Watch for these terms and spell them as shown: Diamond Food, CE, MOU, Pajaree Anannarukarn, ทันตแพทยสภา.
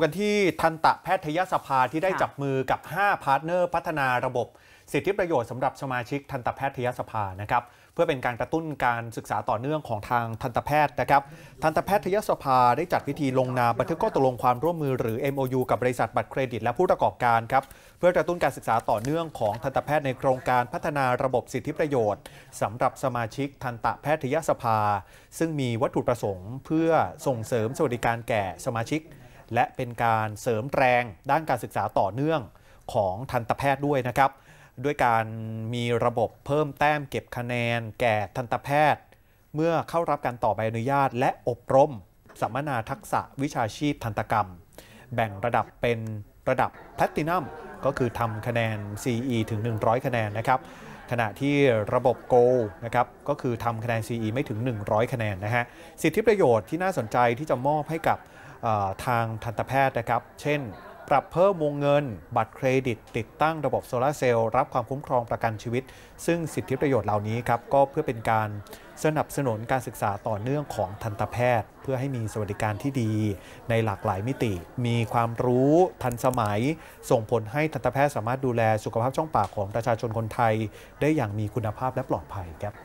กันที่ทันตแพทยสภาที่ได้จับมือกับ5พาร์ทเนอร์พัฒนาระบบสิทธิประโยชน์สำหรับสมาชิกทันตแพทยสภานะครับเพื่อเป็นการกระตุ้นการศึกษาต่อเนื่องของทางทันตแพทย์นะครับทันตแพทยสภาได้จัดพิธีลงนามบันทึกข้อตกลงความร่วมมือหรือ MOU กับบริษัทบัตรเครดิตและผู้ประกอบการครับเพื่อกระตุ้นการศึกษาต่อเนื่องของทันตแพทย์ในโครงการพัฒนาระบบสิทธิประโยชน์สำหรับสมาชิกทันตแพทยสภาซึ่งมีวัตถุประสงค์เพื่อส่งเสริมสวัสดิการแก่สมาชิกและเป็นการเสริมแรงด้านการศึกษาต่อเนื่องของทันตแพทย์ด้วยนะครับด้วยการมีระบบเพิ่มแต้มเก็บคะแนนแก่ทันตแพทย์เมื่อเข้ารับการต่อใบอนุญาตและอบรมสัมมนาทักษะวิชาชีพทันตกรรมแบ่งระดับเป็นระดับแพลตินัมก็คือทำคะแนน CE ถึง100คะแนนนะครับขณะที่ระบบโกลนะครับก็คือทำคะแนน CE ไม่ถึง100คะแนนนะฮะสิทธิประโยชน์ที่น่าสนใจที่จะมอบให้กับทางทันตแพทย์นะครับเช่นปรับเพิ่มวงเงินบัตรเครดิตติดตั้งระบบโซลาร์เซลล์รับความคุ้มครองประกันชีวิตซึ่งสิทธิประโยชน์เหล่านี้ครับก็เพื่อเป็นการสนับสนุนการศึกษาต่อเนื่องของทันตแพทย์เพื่อให้มีสวัสดิการที่ดีในหลากหลายมิติมีความรู้ทันสมัยส่งผลให้ทันตแพทย์สามารถดูแลสุขภาพช่องปากของประชาชนคนไทยได้อย่างมีคุณภาพและปลอดภัยครับ